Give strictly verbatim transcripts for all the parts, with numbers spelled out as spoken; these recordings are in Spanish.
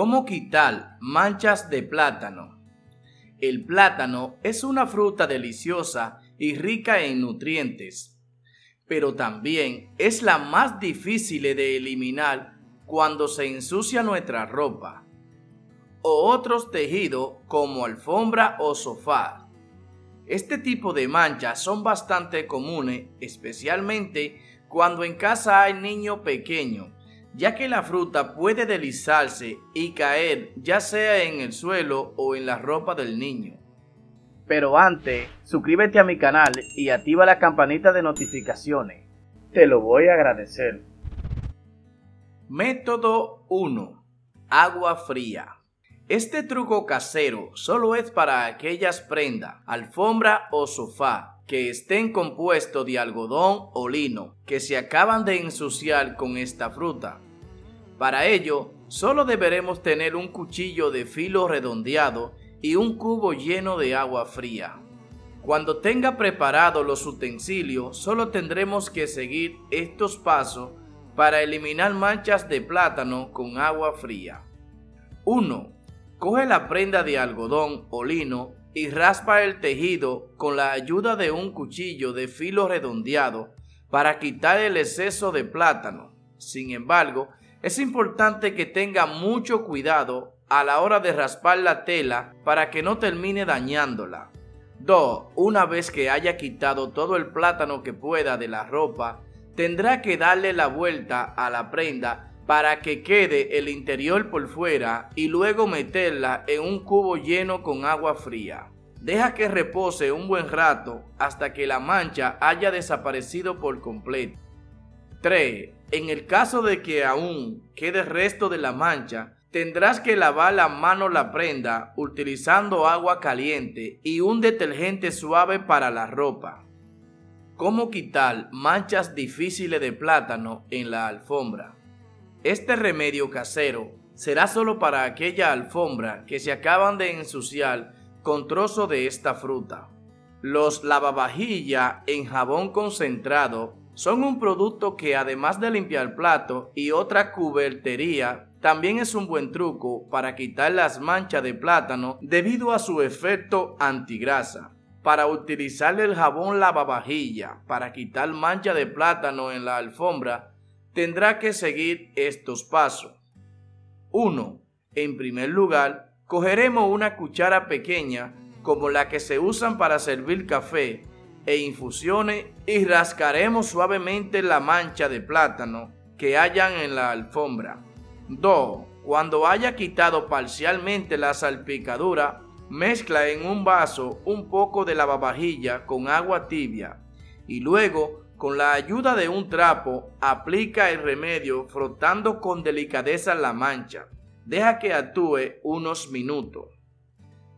¿Cómo quitar manchas de plátano? El plátano es una fruta deliciosa y rica en nutrientes, pero también es la más difícil de eliminar cuando se ensucia nuestra ropa o otros tejidos como alfombra o sofá. Este tipo de manchas son bastante comunes, especialmente cuando en casa hay niños pequeños, ya que la fruta puede deslizarse y caer ya sea en el suelo o en la ropa del niño. Pero antes, suscríbete a mi canal y activa la campanita de notificaciones. Te lo voy a agradecer. Método uno. Agua fría. Este truco casero solo es para aquellas prendas, alfombra o sofá que estén compuestos de algodón o lino que se acaban de ensuciar con esta fruta. Para ello, solo deberemos tener un cuchillo de filo redondeado y un cubo lleno de agua fría. Cuando tenga preparados los utensilios, solo tendremos que seguir estos pasos para eliminar manchas de plátano con agua fría. uno. Coge la prenda de algodón o lino y raspa el tejido con la ayuda de un cuchillo de filo redondeado para quitar el exceso de plátano. Sin embargo, es importante que tenga mucho cuidado a la hora de raspar la tela para que no termine dañándola. dos. Una vez que haya quitado todo el plátano que pueda de la ropa, tendrá que darle la vuelta a la prenda para que quede el interior por fuera y luego meterla en un cubo lleno con agua fría. Deja que repose un buen rato hasta que la mancha haya desaparecido por completo. tres. En el caso de que aún quede resto de la mancha, tendrás que lavar a mano la prenda utilizando agua caliente y un detergente suave para la ropa. ¿Cómo quitar manchas difíciles de plátano en la alfombra? Este remedio casero será solo para aquella alfombra que se acaban de ensuciar con trozos de esta fruta. Los lavavajillas en jabón concentrado son un producto que, además de limpiar platos y otra cubertería, también es un buen truco para quitar las manchas de plátano debido a su efecto antigrasa. Para utilizar el jabón lavavajilla para quitar mancha de plátano en la alfombra, tendrá que seguir estos pasos. uno. En primer lugar, cogeremos una cuchara pequeña como la que se usan para servir café e infusiones y rascaremos suavemente la mancha de plátano que hayan en la alfombra. dos. Cuando haya quitado parcialmente la salpicadura, mezcla en un vaso un poco de lavavajilla con agua tibia y luego, con la ayuda de un trapo, aplica el remedio frotando con delicadeza la mancha. Deja que actúe unos minutos.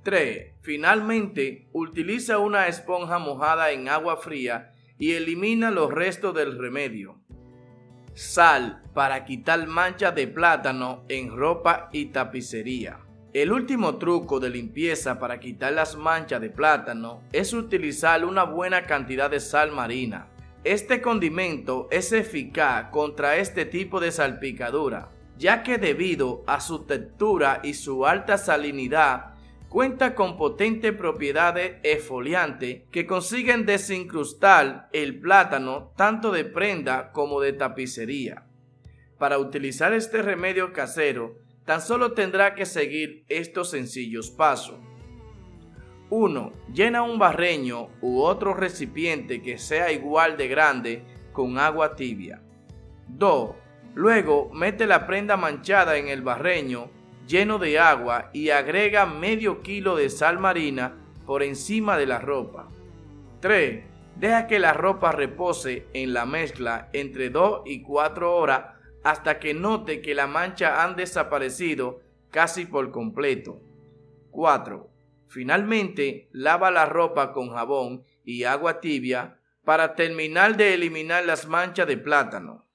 tres. Finalmente, utiliza una esponja mojada en agua fría y elimina los restos del remedio. Sal para quitar manchas de plátano en ropa y tapicería. El último truco de limpieza para quitar las manchas de plátano es utilizar una buena cantidad de sal marina. Este condimento es eficaz contra este tipo de salpicadura, ya que debido a su textura y su alta salinidad, cuenta con potentes propiedades exfoliantes que consiguen desincrustar el plátano tanto de prenda como de tapicería. Para utilizar este remedio casero, tan solo tendrá que seguir estos sencillos pasos. uno. Llena un barreño u otro recipiente que sea igual de grande con agua tibia. dos. Luego mete la prenda manchada en el barreño lleno de agua y agrega medio kilo de sal marina por encima de la ropa. tres. Deja que la ropa repose en la mezcla entre dos y cuatro horas hasta que note que la mancha han desaparecido casi por completo. cuatro. Finalmente, lava la ropa con jabón y agua tibia para terminar de eliminar las manchas de plátano.